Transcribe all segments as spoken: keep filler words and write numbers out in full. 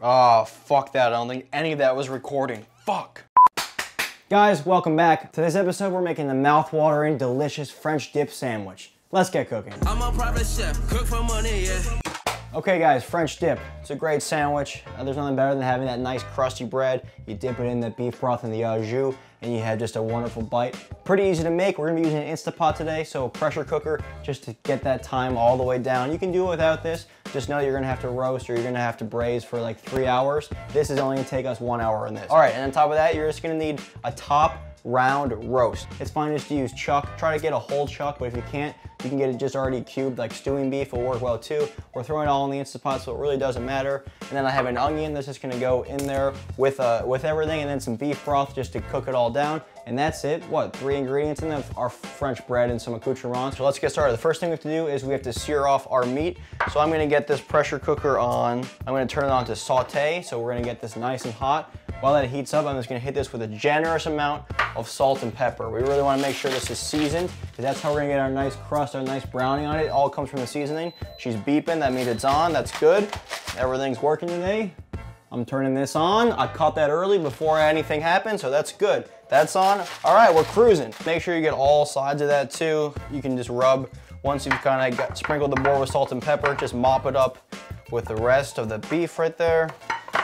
Oh, fuck that. I don't think any of that was recording. Fuck. Guys, welcome back. Today's episode, we're making the mouth-watering, delicious French dip sandwich. Let's get cooking. I'm a private chef. Cook for money, yeah. Okay guys, French dip. It's a great sandwich. Uh, there's nothing better than having that nice crusty bread. You dip it in the beef broth and the au jus, and you have just a wonderful bite. Pretty easy to make. We're gonna be using an Instant Pot today, so a pressure cooker, just to get that time all the way down. You can do it without this. Just know you're gonna have to roast or you're gonna have to braise for like three hours. This is only gonna take us one hour in this. All right, and on top of that, you're just gonna need a top round roast. It's fine just to use chuck. Try to get a whole chuck, but if you can't, you can get it just already cubed, like stewing beef will work well too. We're throwing it all in the Instant Pot, so it really doesn't matter. And then I have an onion that's just gonna go in there with uh, with everything, and then some beef broth just to cook it all down. And that's it. What, three ingredients in there? Our French bread and some accoutrements. So let's get started. The first thing we have to do is we have to sear off our meat. So I'm gonna get this pressure cooker on. I'm gonna turn it on to saute, so we're gonna get this nice and hot. While that heats up, I'm just gonna hit this with a generous amount of salt and pepper. We really wanna make sure this is seasoned, because that's how we're gonna get our nice crust, our nice browning on it. It all comes from the seasoning. She's beeping, that means it's on, that's good. Everything's working today. I'm turning this on. I caught that early before anything happened, so that's good. That's on. All right, we're cruising. Make sure you get all sides of that too. You can just rub, once you've kinda got, sprinkled the board with salt and pepper, just mop it up with the rest of the beef right there.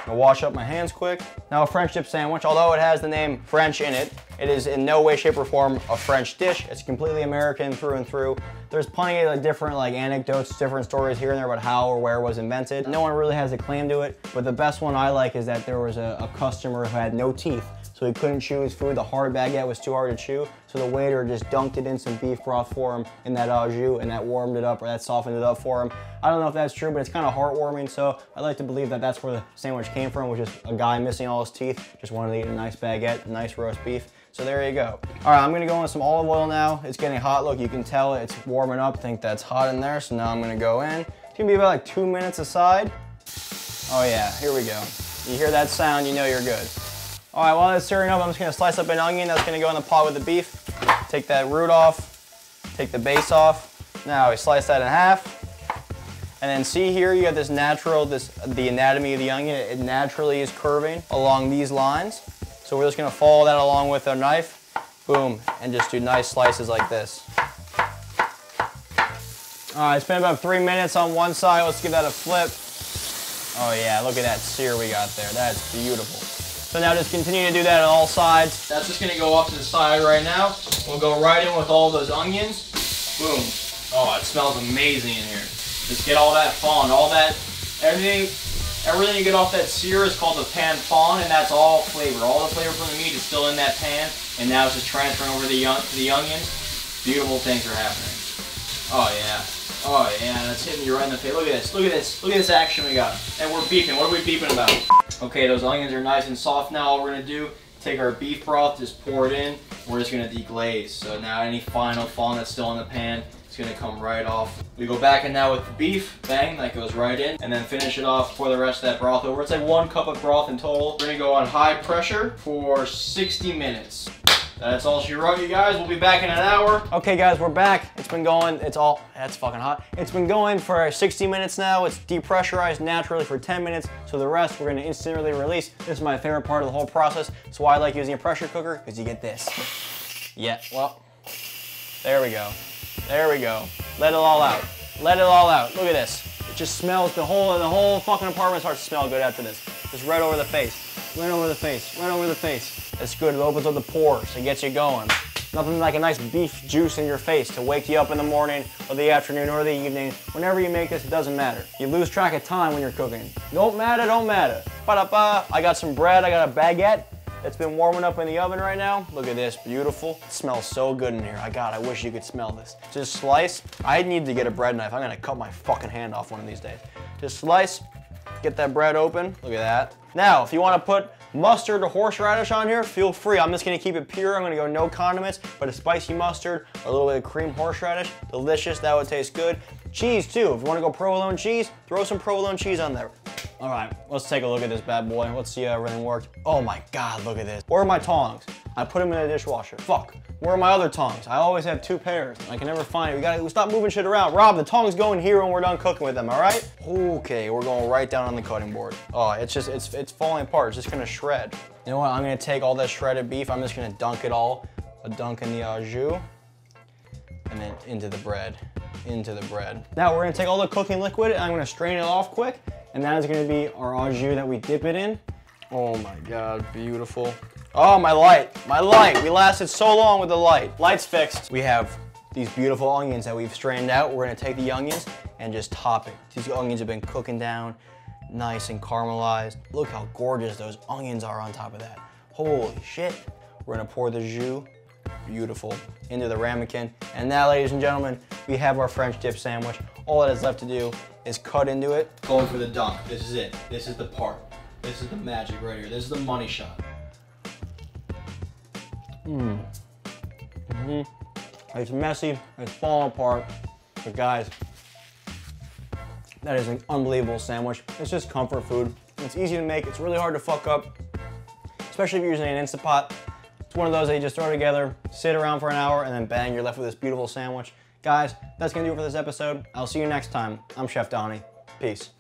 I'll wash up my hands quick. Now a French dip sandwich, although it has the name French in it, it is in no way, shape, or form a French dish. It's completely American through and through. There's plenty of different like anecdotes, different stories here and there about how or where it was invented. No one really has a claim to it, but the best one I like is that there was a, a customer who had no teeth, so he couldn't chew his food. The hard baguette was too hard to chew, so the waiter just dunked it in some beef broth for him in that au jus, and that warmed it up, or that softened it up for him. I don't know if that's true, but it's kind of heartwarming, so I like to believe that that's where the sandwich came from, which is a guy missing all his teeth, just wanted to eat a nice baguette, nice roast beef. So there you go. All right, I'm gonna go in with some olive oil now. It's getting hot, look, you can tell it's warming up. I think that's hot in there, so now I'm gonna go in. It's gonna be about like two minutes aside. Oh yeah, here we go. You hear that sound, you know you're good. All right, while that's searing up, I'm just gonna slice up an onion that's gonna go in the pot with the beef. Take that root off, take the base off. Now we slice that in half. And then see here, you have this natural, this the anatomy of the onion, it naturally is curving along these lines. So we're just gonna follow that along with our knife, boom, and just do nice slices like this. All right, it's been about three minutes on one side. Let's give that a flip. Oh yeah, look at that sear we got there. That's beautiful. So now just continue to do that on all sides. That's just gonna go off to the side right now. We'll go right in with all those onions. Boom. Oh, it smells amazing in here. Just get all that fond, all that, everything, everything you get off that sear is called the pan fond, and that's all flavor. All the flavor from the meat is still in that pan, and now it's just transferring over the the onions. Beautiful things are happening. Oh yeah. Oh yeah, that's hitting you right in the face. Look at this, look at this, look at this action we got. And we're beeping, what are we beeping about? Okay, those onions are nice and soft now. All we're gonna do, take our beef broth, just pour it in. We're just gonna deglaze. So now any final fond that's still in the pan, it's gonna come right off. We go back in now with the beef, bang, that goes right in. And then finish it off, pour the rest of that broth over. It's like one cup of broth in total. We're gonna go on high pressure for sixty minutes. That's all she wrote, you guys. We'll be back in an hour. Okay, guys, we're back. It's been going, it's all, that's fucking hot. It's been going for sixty minutes now. It's depressurized naturally for ten minutes. So the rest, we're gonna instantly release. This is my favorite part of the whole process. That's why I like using a pressure cooker, because you get this. Yeah, well, there we go. There we go. Let it all out. Let it all out. Look at this. It just smells, the whole, the whole fucking apartment starts to smell good after this. Just right over the face. Right over the face, right over the face. It's good, it opens up the pores, it gets you going. Nothing like a nice beef juice in your face to wake you up in the morning or the afternoon or the evening. Whenever you make this, it doesn't matter. You lose track of time when you're cooking. Don't matter, don't matter. Ba-da-ba. I got some bread, I got a baguette that's been warming up in the oven right now. Look at this, beautiful. It smells so good in here. I God, I wish you could smell this. Just slice. I need to get a bread knife. I'm gonna cut my fucking hand off one of these days. Just slice, get that bread open. Look at that. Now, if you want to put mustard or horseradish on here, feel free. I'm just going to keep it pure. I'm going to go no condiments, but a spicy mustard, a little bit of cream horseradish. Delicious. That would taste good. Cheese, too. If you want to go provolone cheese, throw some provolone cheese on there. All right, let's take a look at this bad boy. Let's see how everything worked. Oh, my God, look at this. Where are my tongs? I put them in the dishwasher. Fuck. Where are my other tongs? I always have two pairs. I can never find it. We gotta stop moving shit around. Rob, the tongs go in here when we're done cooking with them, all right? Okay, we're going right down on the cutting board. Oh, it's just, it's, it's falling apart. It's just gonna shred. You know what? I'm gonna take all that shredded beef. I'm just gonna dunk it all. A dunk in the au jus, and then into the bread, into the bread. Now we're gonna take all the cooking liquid and I'm gonna strain it off quick. And that is gonna be our au jus that we dip it in. Oh my God, beautiful. Oh, my light, my light. We lasted so long with the light. Light's fixed. We have these beautiful onions that we've strained out. We're gonna take the onions and just top it. These onions have been cooking down, nice and caramelized. Look how gorgeous those onions are on top of that. Holy shit. We're gonna pour the jus, beautiful, into the ramekin. And now, ladies and gentlemen, we have our French dip sandwich. All that is left to do is cut into it. Going for the dunk, this is it. This is the part. This is the magic right here. This is the money shot. Mm. Mm-hmm. It's messy, it's falling apart, but guys, that is an unbelievable sandwich. It's just comfort food. It's easy to make, it's really hard to fuck up, especially if you're using an Instant Pot. It's one of those that you just throw together, sit around for an hour, and then bang, you're left with this beautiful sandwich. Guys, that's gonna do it for this episode. I'll see you next time. I'm Chef Donny. Peace.